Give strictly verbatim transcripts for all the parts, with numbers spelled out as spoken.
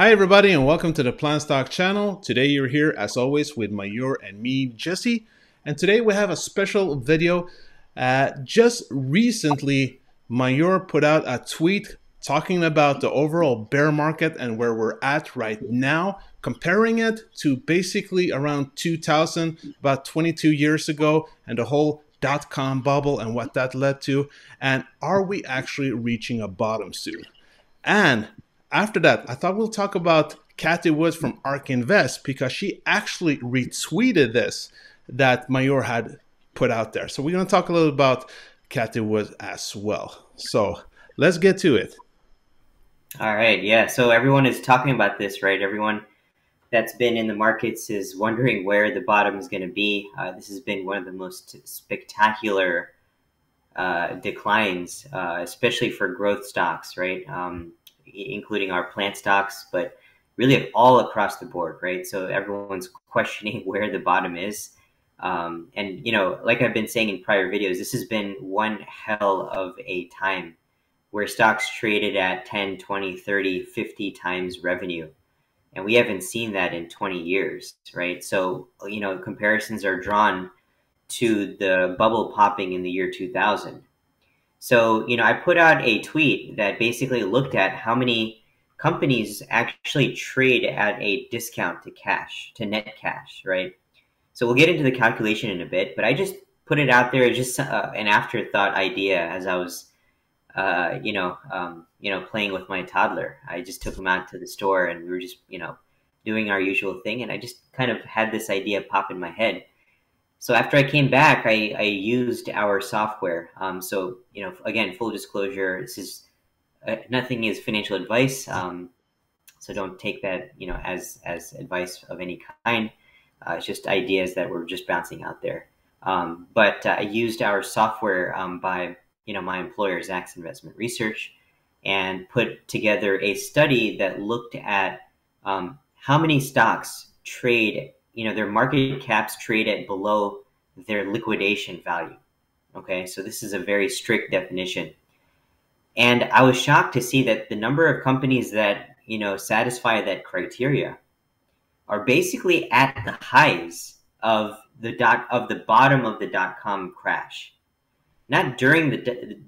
Hi everybody and welcome to the PlantStock channel. Today you're here as always with Mayur and me, Jesse, and today we have a special video. Uh, just recently Mayur put out a tweet talking about the overall bear market and where we're at right now, comparing it to basically around two thousand, about twenty-two years ago, and the whole dot-com bubble and what that led to, and are we actually reaching a bottom soon? And after that, I thought we'll talk about Cathie Wood from ARK Invest, because she actually retweeted this that Mayur had put out there. So we're going to talk a little about Cathie Wood as well. So let's get to it. All right. Yeah. So everyone is talking about this, right? Everyone that's been in the markets is wondering where the bottom is going to be. Uh, this has been one of the most spectacular uh, declines, uh, especially for growth stocks, right? Um, including our plant stocks, but really all across the board, right? So everyone's questioning where the bottom is. Um, and, you know, like I've been saying in prior videos, this has been one hell of a time where stocks traded at ten, twenty, thirty, fifty times revenue. And we haven't seen that in twenty years, right? So, you know, comparisons are drawn to the bubble popping in the year two thousand. So, you know, I put out a tweet that basically looked at how many companies actually trade at a discount to cash, to net cash, right? So we'll get into the calculation in a bit, but I just put it out there as just uh, an afterthought idea as I was, uh, you know, um, you know, playing with my toddler. I just took him out to the store and we were just, you know, doing our usual thing. And I just kind of had this idea pop in my head. So after I came back, I, I used our software. Um, so, you know, again, full disclosure, this is, uh, nothing is financial advice. Um, so don't take that, you know, as, as advice of any kind. Uh, it's just ideas that we're just bouncing out there. Um, but uh, I used our software um, by, you know, my employer, Zacks Investment Research, and put together a study that looked at um, how many stocks trade, you know, their market caps trade at below their liquidation value. Okay, so this is a very strict definition. And I was shocked to see that the number of companies that, you know, satisfy that criteria are basically at the highs of the dot of the bottom of the dot-com crash. Not during the,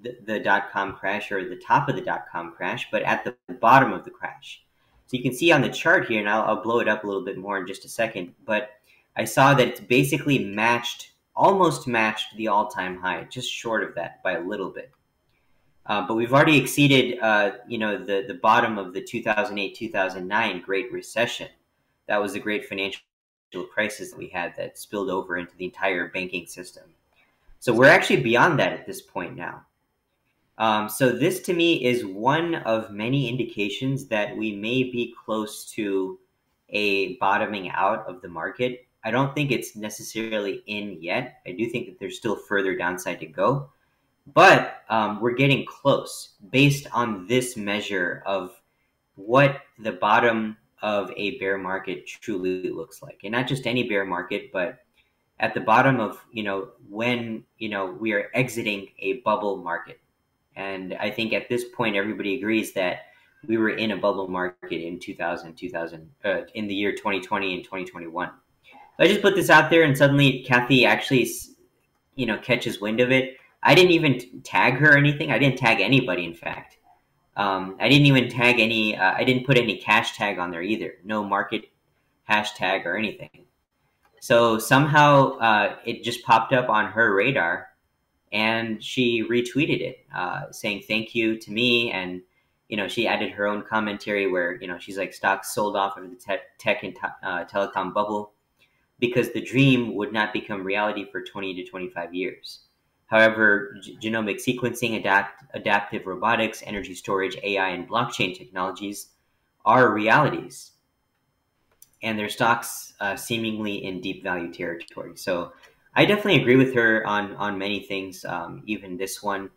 the, the dot-com crash or the top of the dot-com crash, but at the bottom of the crash. So you can see on the chart here, and I'll, I'll blow it up a little bit more in just a second, but I saw that it's basically matched, almost matched the all-time high, just short of that by a little bit. Uh, but we've already exceeded, uh, you know, the, the bottom of the two thousand eight, two thousand nine Great Recession. That was the great financial crisis that we had that spilled over into the entire banking system. So we're actually beyond that at this point now. Um, so this to me is one of many indications that we may be close to a bottoming out of the market. I don't think it's necessarily in yet. I do think that there's still further downside to go, but um, we're getting close based on this measure of what the bottom of a bear market truly looks like. And not just any bear market, but at the bottom of, you know, when, you know, we are exiting a bubble market. And I think at this point, everybody agrees that we were in a bubble market in two thousand, two thousand, uh, in the year twenty twenty and twenty twenty-one. So I just put this out there, and suddenly Cathie actually, you know, catches wind of it. I didn't even tag her or anything. I didn't tag anybody, in fact. Um, I didn't even tag any, uh, I didn't put any cash tag on there either. No market hashtag or anything. So somehow uh, it just popped up on her radar. And she retweeted it, uh, saying thank you to me. And, you know, she added her own commentary where, you know, she's like, stocks sold off of the te tech and uh, telecom bubble because the dream would not become reality for twenty to twenty-five years. However, genomic sequencing, adapt adaptive robotics, energy storage, A I, and blockchain technologies are realities. And their stocks uh, seemingly in deep value territory. So I definitely agree with her on, on many things, um, even this one.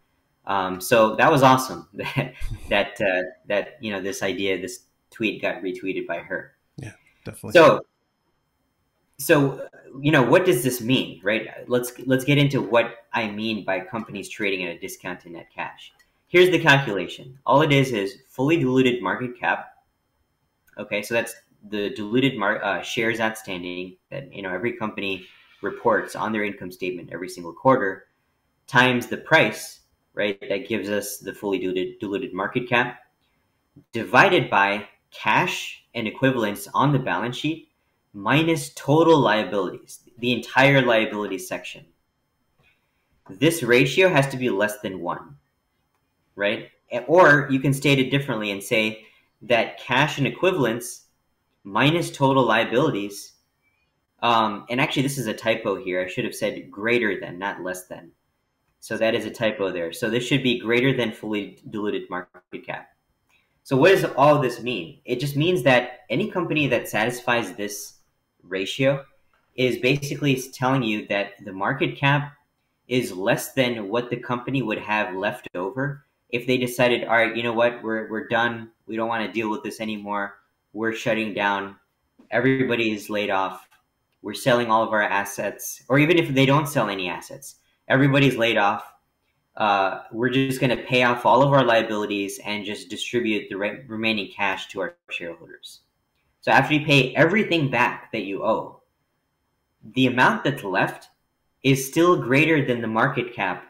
Um, so that was awesome that, that, uh, that, you know, this idea, this tweet got retweeted by her. Yeah, definitely. So, so, you know, what does this mean, right? Let's, let's get into what I mean by companies trading at a discount to net cash. Here's the calculation. All it is is fully diluted market cap Okay, so that's the diluted mar uh, shares outstanding that, you know, every company reports on their income statement every single quarter, times the price, right? That gives us the fully diluted, diluted market cap, divided by cash and equivalents on the balance sheet, minus total liabilities, the entire liability section. This ratio has to be less than one, right? Or you can state it differently and say that cash and equivalents minus total liabilities, um, and actually this is a typo here. I should have said greater than, not less than. So that is a typo there. So this should be greater than fully diluted market cap. So what does all this mean? It just means that any company that satisfies this ratio is basically telling you that the market cap is less than what the company would have left over if they decided, all right, you know what, we're, we're done. We don't want to deal with this anymore. We're shutting down. Everybody is laid off. We're selling all of our assets. Or even if they don't sell any assets, everybody's laid off. Uh, we're just going to pay off all of our liabilities and just distribute the re remaining cash to our shareholders. So after you pay everything back that you owe, the amount that's left is still greater than the market cap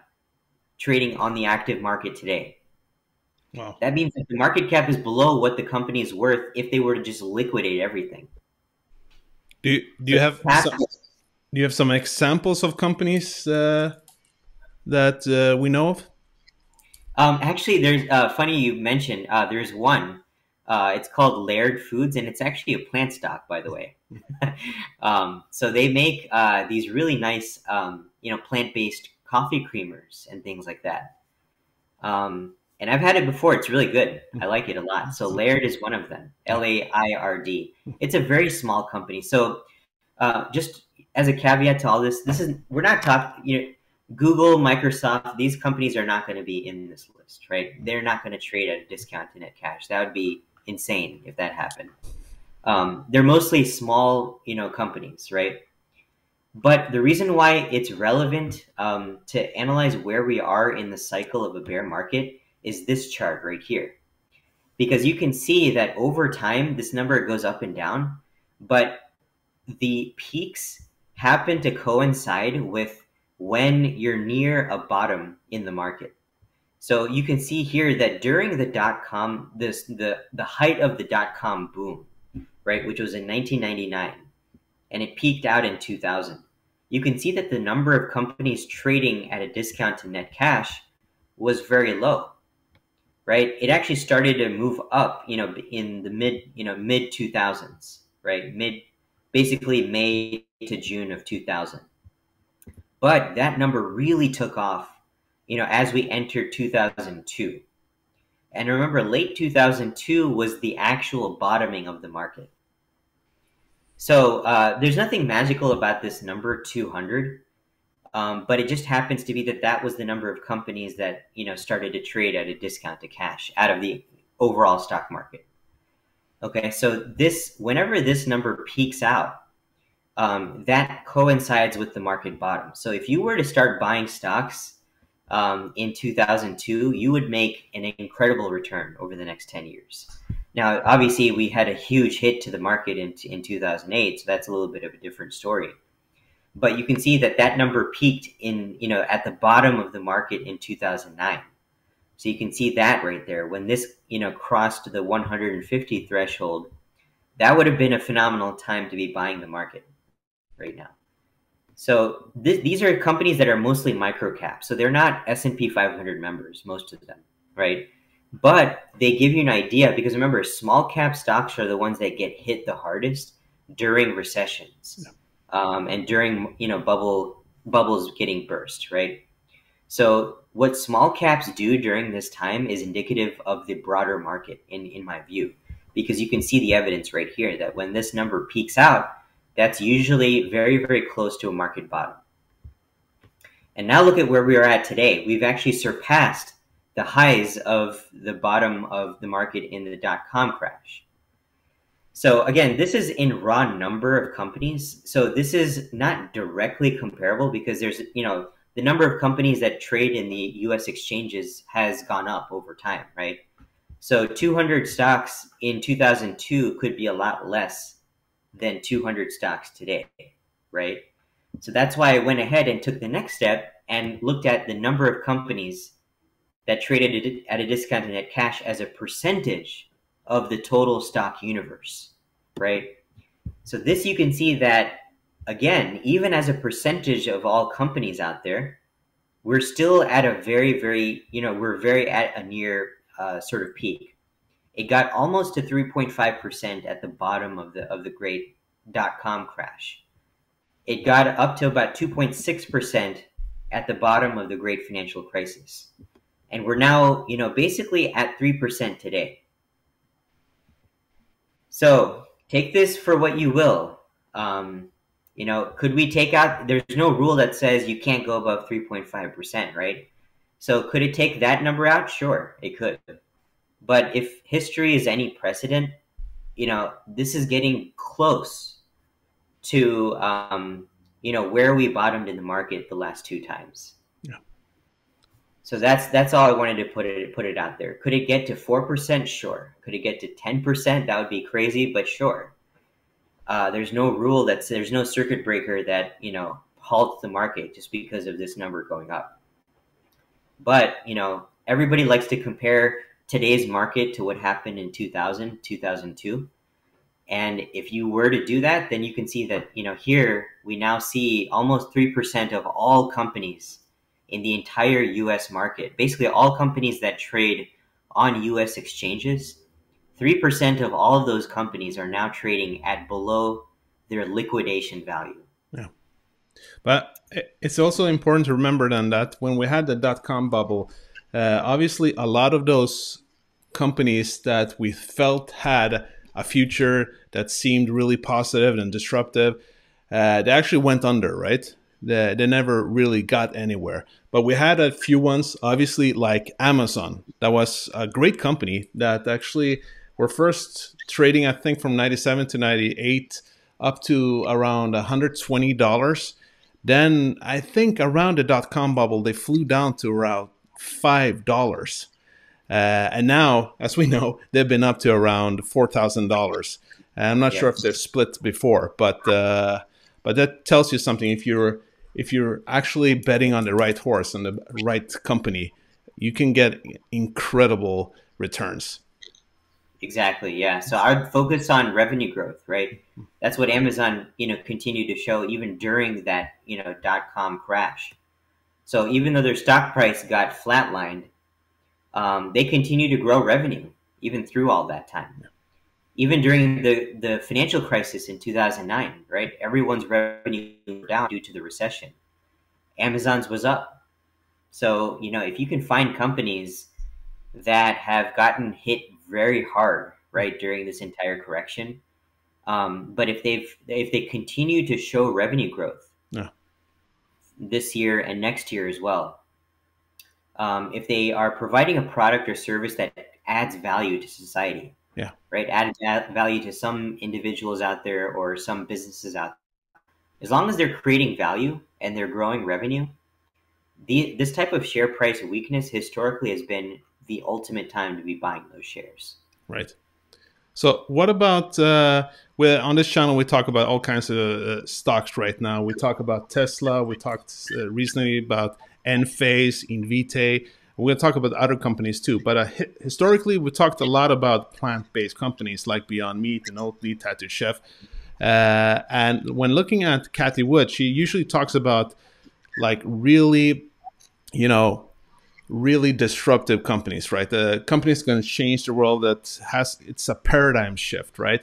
trading on the active market today. Wow. That means that the market cap is below what the company is worth if they were to just liquidate everything. Do you, do you have some, do you have some examples of companies uh, that uh, we know of? Um, actually, there's uh, funny you mentioned. Uh, there's one. Uh, it's called Laird Foods, and it's actually a plant stock, by the way. um, so they make uh, these really nice, um, you know, plant-based coffee creamers and things like that. Um, And I've had it before. It's really good. I like it a lot. So Laird is one of them. L A I R D. It's a very small company. So uh, just as a caveat to all this, this is we're not talking. You know, Google, Microsoft. These companies are not going to be in this list, right? They're not going to trade at a discount to net cash. That would be insane if that happened. Um, they're mostly small, you know, companies, right? But the reason why it's relevant um, to analyze where we are in the cycle of a bear market is this chart right here, because you can see that over time, this number goes up and down, but the peaks happen to coincide with when you're near a bottom in the market. So you can see here that during the dot-com, this, the, the height of the dot-com boom, right, which was in nineteen ninety-nine, and it peaked out in two thousand. You can see that the number of companies trading at a discount to net cash was very low. Right, it actually started to move up, you know, in the mid, you know, mid two thousands, right, mid, basically May to June of two thousand. But that number really took off, you know, as we entered two thousand two, and remember, late two thousand two was the actual bottoming of the market. So uh, there's nothing magical about this number two hundred. Um, but it just happens to be that that was the number of companies that, you know, started to trade at a discount to cash out of the overall stock market. Okay, so this, whenever this number peaks out, um, that coincides with the market bottom. So if you were to start buying stocks um, in two thousand two, you would make an incredible return over the next ten years. Now, obviously, we had a huge hit to the market in, in two thousand eight, so that's a little bit of a different story. But you can see that that number peaked in, you know, at the bottom of the market in two thousand nine. So you can see that right there. When this, you know, crossed the one hundred fifty threshold, that would have been a phenomenal time to be buying the market right now. So th these are companies that are mostly micro cap. So they're not S and P five hundred members, most of them, right? But they give you an idea because remember, small cap stocks are the ones that get hit the hardest during recessions. Yeah. Um, and during, you know, bubble bubbles getting burst, right? So what small caps do during this time is indicative of the broader market, in, in my view, because you can see the evidence right here that when this number peaks out, that's usually very, very close to a market bottom. And now look at where we are at today. We've actually surpassed the highs of the bottom of the market in the dot-com crash. So again, this is in raw number of companies. So this is not directly comparable because there's, you know, the number of companies that trade in the U S exchanges has gone up over time, right? So two hundred stocks in two thousand two could be a lot less than two hundred stocks today, right? So that's why I went ahead and took the next step and looked at the number of companies that traded at a discount to net cash as a percentage of the total stock universe, right? So this, you can see that, again, even as a percentage of all companies out there, we're still at a very, very, you know, we're very at a near uh, sort of peak. It got almost to three point five percent at the bottom of the, of the great dot-com crash. It got up to about two point six percent at the bottom of the great financial crisis. And we're now, you know, basically at three percent today. So take this for what you will. Um, you know, could we take out, there's no rule that says you can't go above three point five percent, right? So could it take that number out? Sure, it could. But if history is any precedent, you know, this is getting close to, um, you know, where we bottomed in the market the last two times. Yeah. So that's that's all I wanted to put it put it out there. Could it get to four percent? Sure. Could it get to ten percent? That would be crazy, but sure. Uh, there's no rule that's there's no circuit breaker that, you know, halts the market just because of this number going up. But, you know, everybody likes to compare today's market to what happened in two thousand, two thousand two. And if you were to do that, then you can see that, you know, here we now see almost three percent of all companies in the entire U S market, basically all companies that trade on U S exchanges, three percent of all of those companies are now trading at below their liquidation value. Yeah. But it's also important to remember then that when we had the dot-com bubble, uh, obviously a lot of those companies that we felt had a future that seemed really positive and disruptive, uh, they actually went under, right? They, they never really got anywhere. But we had a few ones, obviously, like Amazon. That was a great company that actually were first trading, I think, from ninety-seven to ninety-eight up to around one hundred twenty dollars. Then I think around the dot-com bubble, they flew down to around five dollars. Uh, and now, as we know, they've been up to around four thousand dollars. I'm not [S2] Yes. [S1] Sure if they're split before, but uh, but that tells you something. If you're If you're actually betting on the right horse and the right company, you can get incredible returns. Exactly, yeah. So our focus on revenue growth, right? That's what Amazon, you know, continued to show even during that, you know, dot-com crash. So even though their stock price got flatlined, um, they continue to grow revenue even through all that time. Yeah. Even during the, the financial crisis in two thousand nine, right? Everyone's revenue was down due to the recession. Amazon's was up. So, you know, if you can find companies that have gotten hit very hard, right, during this entire correction, um, but if they've if they continue to show revenue growth yeah. this year and next year as well, um, if they are providing a product or service that adds value to society, yeah. Right. Add value to some individuals out there or some businesses out there. As long as they're creating value and they're growing revenue, the, this type of share price weakness historically has been the ultimate time to be buying those shares. Right. So what about, uh, we're, on this channel, we talk about all kinds of uh, stocks right now. We talk about Tesla. We talked uh, recently about Enphase, Invitae. We're going to talk about other companies too, but uh, hi historically, we talked a lot about plant-based companies like Beyond Meat and Oatly, Tattooed Chef. Uh, and when looking at Cathie Wood, she usually talks about like really, you know, really disruptive companies, right? The company's going to change the world. That has it's a paradigm shift, right?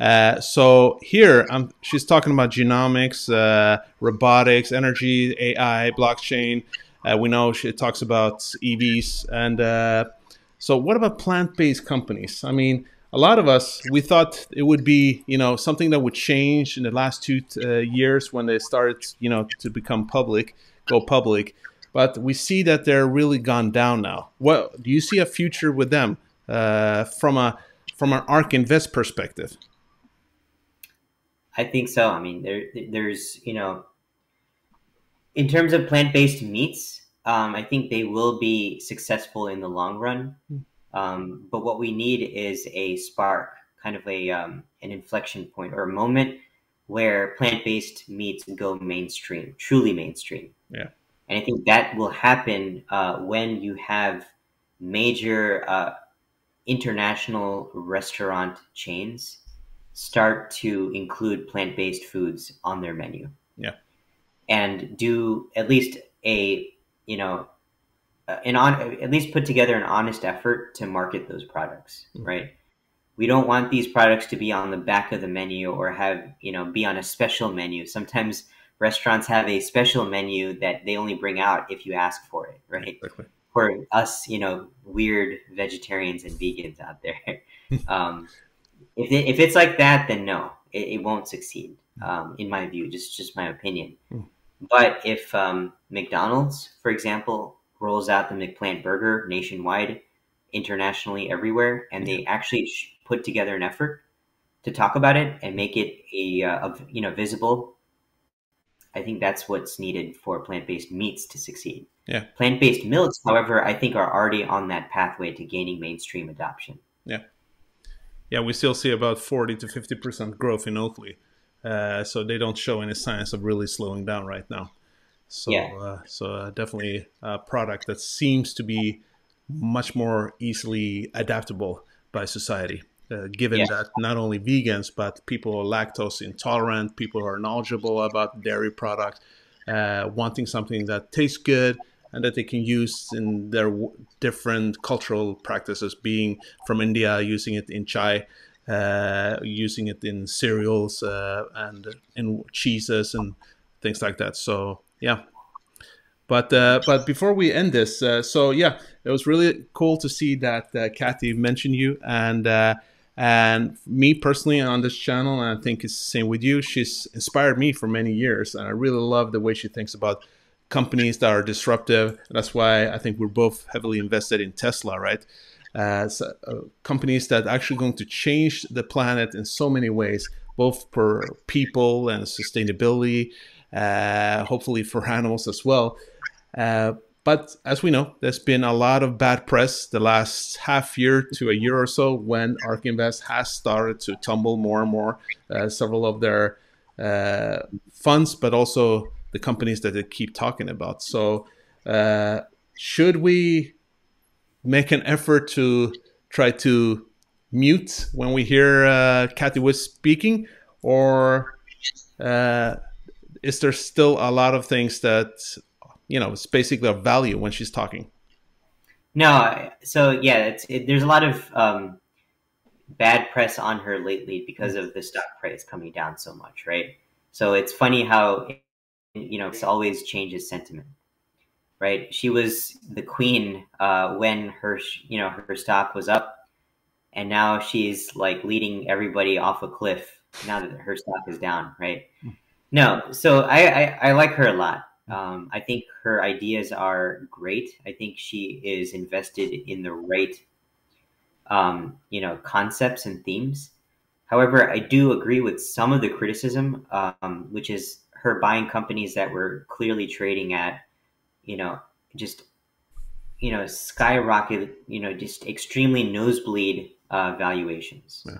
Uh, so here, I'm, she's talking about genomics, uh, robotics, energy, A I, blockchain. Uh, we know she talks about E Vs. And uh, so what about plant-based companies? I mean, a lot of us, we thought it would be, you know, something that would change in the last two uh, years when they started, you know, to become public, go public. But we see that they're really gone down now. What, do you see a future with them uh, from a from an ARK Invest perspective? I think so. I mean, there, there's, you know, in terms of plant-based meats, um, I think they will be successful in the long run. Um, but what we need is a spark, kind of a um, an inflection point or a moment where plant-based meats go mainstream, truly mainstream. Yeah. And I think that will happen uh, when you have major uh, international restaurant chains start to include plant-based foods on their menu. Yeah. And do at least a, you know, an on, at least put together an honest effort to market those products, mm-hmm. right? We don't want these products to be on the back of the menu or have, you know, be on a special menu. Sometimes restaurants have a special menu that they only bring out if you ask for it, right? Exactly. For us, you know, weird vegetarians and vegans out there. um, if, it, if it's like that, then no, it, it won't succeed, um, in my view, just, just my opinion. Mm. But if um, McDonald's, for example, rolls out the McPlant burger nationwide, internationally, everywhere, and yeah. they actually sh- put together an effort to talk about it and make it a, uh, a you know visible. I think that's what's needed for plant-based meats to succeed. Yeah. Plant-based milks, however, I think are already on that pathway to gaining mainstream adoption. Yeah, yeah, we still see about forty to fifty percent growth in Oatly, uh, so they don't show any signs of really slowing down right now. So, yeah. uh, so uh, definitely a product that seems to be much more easily adaptable by society, uh, given yeah. that not only vegans, but people who are lactose intolerant, people who are knowledgeable about dairy products, uh, wanting something that tastes good and that they can use in their w- different cultural practices, being from India, using it in chai, uh, using it in cereals uh, and in cheeses and things like that. So, yeah. But uh, but before we end this, uh, so yeah, it was really cool to see that uh, Cathie mentioned you, and uh, and me personally on this channel, and I think it's the same with you. She's inspired me for many years, and I really love the way she thinks about companies that are disruptive. That's why I think we're both heavily invested in Tesla, right? Uh, so, uh, companies that are actually going to change the planet in so many ways, both for people and sustainability, uh, hopefully for animals as well. Uh, but as we know, there's been a lot of bad press the last half year to a year or so when ARK Invest has started to tumble more and more, uh, several of their uh, funds, but also the companies that they keep talking about. So uh, should we make an effort to try to mute when we hear uh, Cathie Wood speaking, or uh, is there still a lot of things that... You know, it's basically a value when she's talking. No, so yeah, it's, it, there's a lot of um, bad press on her lately because of the stock price coming down so much, right? So it's funny how, you know, it always changes sentiment, right? She was the queen uh, when her, you know, her stock was up, and now she's like leading everybody off a cliff now that her stock is down, right? No, so I, I, I like her a lot. Um, I think her ideas are great. I think she is invested in the right, um, you know, concepts and themes. However, I do agree with some of the criticism, um, which is her buying companies that were clearly trading at, you know, just, you know, skyrocket, you know, just extremely nosebleed uh, valuations. Yeah.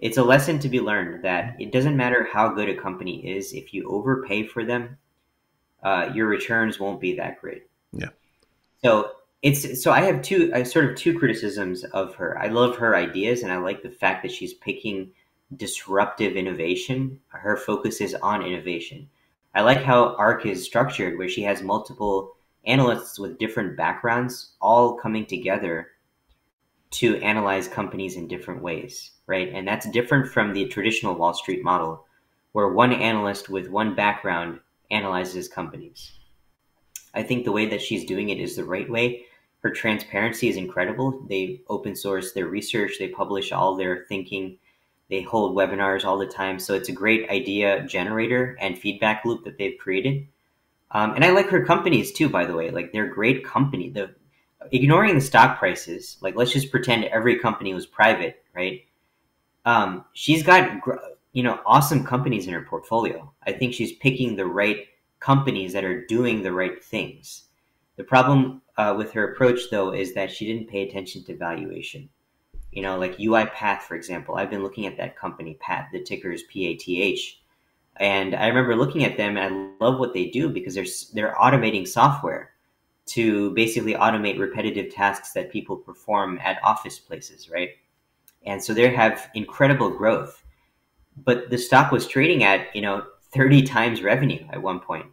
It's a lesson to be learned that it doesn't matter how good a company is, if you overpay for them, Uh, your returns won't be that great. Yeah. So it's so I have two I sort of two criticisms of her. I love her ideas, and I like the fact that she's picking disruptive innovation. Her focus is on innovation. I like how ARK is structured, where she has multiple analysts with different backgrounds all coming together to analyze companies in different ways, right? And that's different from the traditional Wall Street model, where one analyst with one background analyzes companies. I think the way that she's doing it is the right way. Her transparency is incredible. They open source their research. They publish all their thinking. They hold webinars all the time. So it's a great idea generator and feedback loop that they've created. Um, and I like her companies too, by the way. Like, they're great company. The ignoring the stock prices, like, let's just pretend every company was private, right? Um, she's got gr- you know, awesome companies in her portfolio. I think she's picking the right companies that are doing the right things. The problem uh, with her approach, though, is that she didn't pay attention to valuation. You know, like UiPath, for example, I've been looking at that company, Path, the ticker is P A T H. And I remember looking at them, and I love what they do because they're, they're automating software to basically automate repetitive tasks that people perform at office places, right? And so they have incredible growth. But the stock was trading at, you know, thirty times revenue at one point.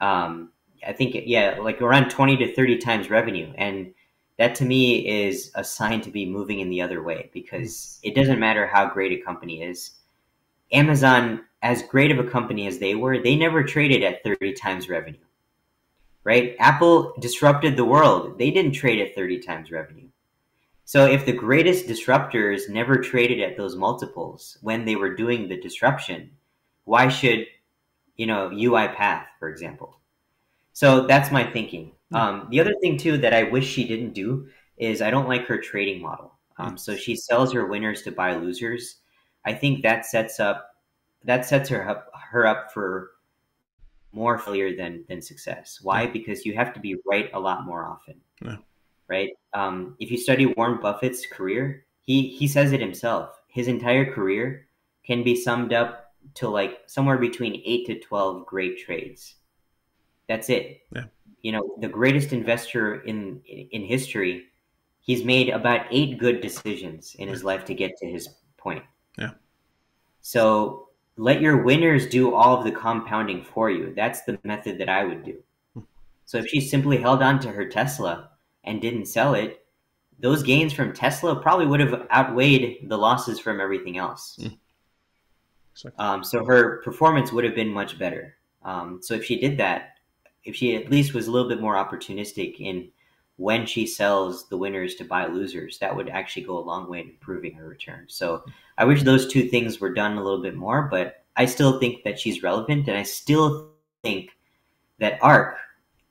Um, I think, yeah, like around twenty to thirty times revenue. And that to me is a sign to be moving in the other way, because it doesn't matter how great a company is. Amazon, as great of a company as they were, they never traded at thirty times revenue, right? Apple disrupted the world. They didn't trade at thirty times revenue. So if the greatest disruptors never traded at those multiples when they were doing the disruption, why should, you know, UiPath, for example? So that's my thinking. Um, the other thing, too, that I wish she didn't do is I don't like her trading model. Um, so she sells her winners to buy losers. I think that sets up that sets her up, her up for more failure than, than success. Why? Yeah. Because you have to be right a lot more often. Yeah. Right. Um, if you study Warren Buffett's career, he, he says it himself. His entire career can be summed up to like somewhere between eight to twelve great trades. That's it. Yeah. You know, the greatest investor in, in history, he's made about eight good decisions in his life to get to his point. Yeah. So let your winners do all of the compounding for you. That's the method that I would do. So if she simply held on to her Tesla and didn't sell it, those gains from Tesla probably would have outweighed the losses from everything else. Mm. Um, so her performance would have been much better. Um, so if she did that, if she at least was a little bit more opportunistic in when she sells the winners to buy losers, that would actually go a long way in improving her return. So I wish those two things were done a little bit more, but I still think that she's relevant. And I still think that ARK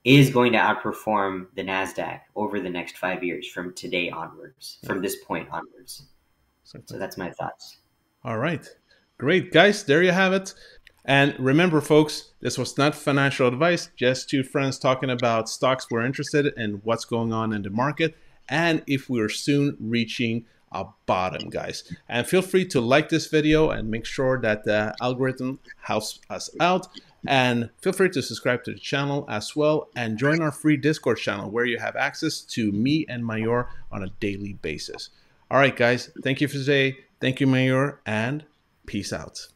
is going to outperform the NASDAQ over the next five years from today onwards, yeah. from this point onwards. Certainly. So that's my thoughts. All right. Great, guys. There you have it. And remember, folks, this was not financial advice, just two friends talking about stocks we're interested in and what's going on in the market, and if we're soon reaching a bottom, guys. And feel free to like this video and make sure that the algorithm helps us out. And feel free to subscribe to the channel as well and join our free Discord channel where you have access to me and Mayur on a daily basis. All right, guys, thank you for today. Thank you, Mayur, and peace out.